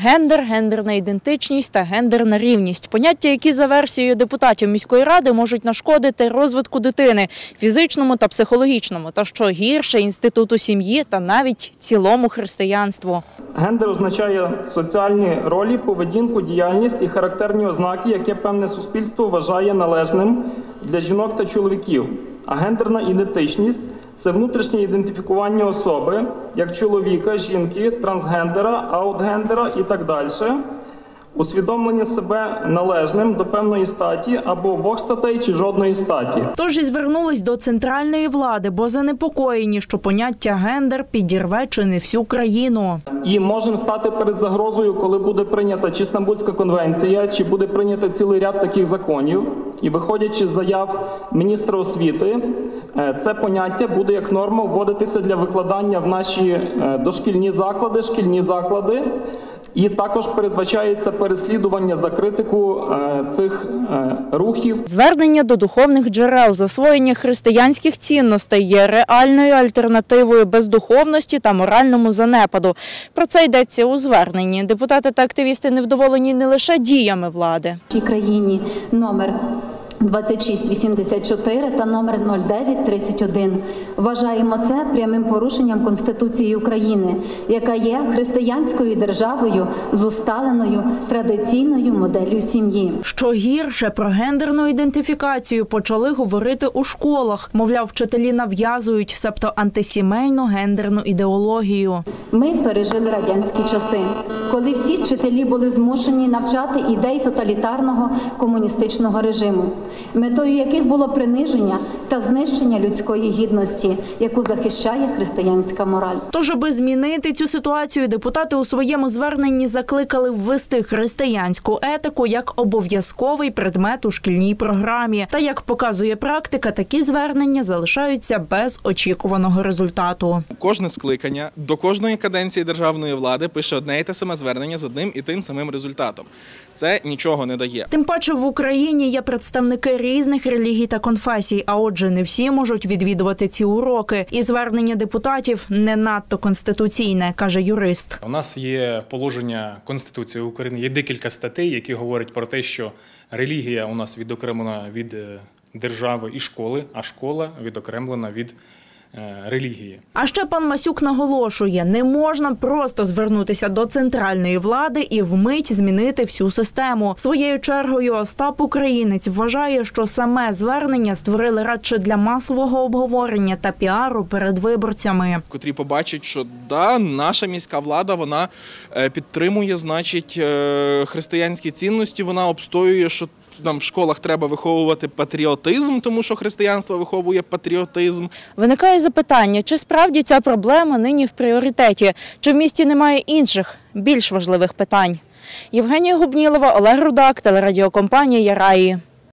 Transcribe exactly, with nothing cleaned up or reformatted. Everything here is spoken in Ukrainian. Гендер, гендерна ідентичність та гендерна рівність – поняття, які за версією депутатів міської ради можуть нашкодити розвитку дитини – фізичному та психологічному, та, що гірше, інституту сім'ї та навіть цілому християнству. Гендер означає соціальні ролі, поведінку, діяльність і характерні ознаки, яке певне суспільство вважає належним для жінок та чоловіків. А гендерна ідентичність – це внутрішнє ідентифікування особи, як чоловіка, жінки, трансгендера, аутгендера і так далі, усвідомлення себе належним до певної статі або обох статей чи жодної статі. Тож і звернулись до центральної влади, бо занепокоєні, що поняття «гендер» підірве чи не всю країну. І можемо стати перед загрозою, коли буде прийнята чи Стамбульська конвенція, чи буде прийнято цілий ряд таких законів. І виходячи з заяв міністра освіти, це поняття буде як норма вводитися для викладання в наші дошкільні заклади, шкільні заклади. І також передбачається переслідування за критику цих рухів. Звернення до духовних джерел, засвоєння християнських цінностей є реальною альтернативою бездуховності та моральному занепаду. Про це йдеться у зверненні. Депутати та активісти невдоволені не лише діями влади. В нашій країні номер двадцять шість вісімдесят чотири та номер нуль дев'ять тридцять один. Вважаємо це прямим порушенням Конституції України, яка є християнською державою з усталеною традиційною моделлю сім'ї. Що гірше, про гендерну ідентифікацію почали говорити у школах. Мовляв, вчителі нав'язують, себто антисімейну гендерну ідеологію. Ми пережили радянські часи, коли всі вчителі були змушені навчати ідей тоталітарного комуністичного режиму, метою яких було приниження та знищення людської гідності, яку захищає християнська мораль. Тож, аби змінити цю ситуацію, депутати у своєму зверненні закликали ввести християнську етику як обов'язковий предмет у шкільній програмі. Та, як показує практика, такі звернення залишаються без очікуваного результату. Кожне скликання до кожної каденції державної влади пише одне і те саме звернення з одним і тим самим результатом. Це нічого не дає. Тим паче в Україні є представники Представники різних релігій та конфесій, а отже, не всі можуть відвідувати ці уроки. І звернення депутатів не надто конституційне, каже юрист. У нас є положення Конституції України, є декілька статей, які говорять про те, що релігія у нас відокремлена від держави і школи, а школа відокремлена від релігії. А ще пан Масюк наголошує, не можна просто звернутися до центральної влади і вмить змінити всю систему. Своєю чергою Остап Українець вважає, що саме звернення створили радше для масового обговорення та піару перед виборцями. Котрі побачать, що да, наша міська влада, вона підтримує, значить, християнські цінності, вона обстоює, що нам в школах треба виховувати патріотизм, тому що християнство виховує патріотизм. Виникає запитання, чи справді ця проблема нині в пріоритеті, чи в місті немає інших, більш важливих питань. Євгенія Губнілова, Олег Рудак, телерадіокомпанія «Раї».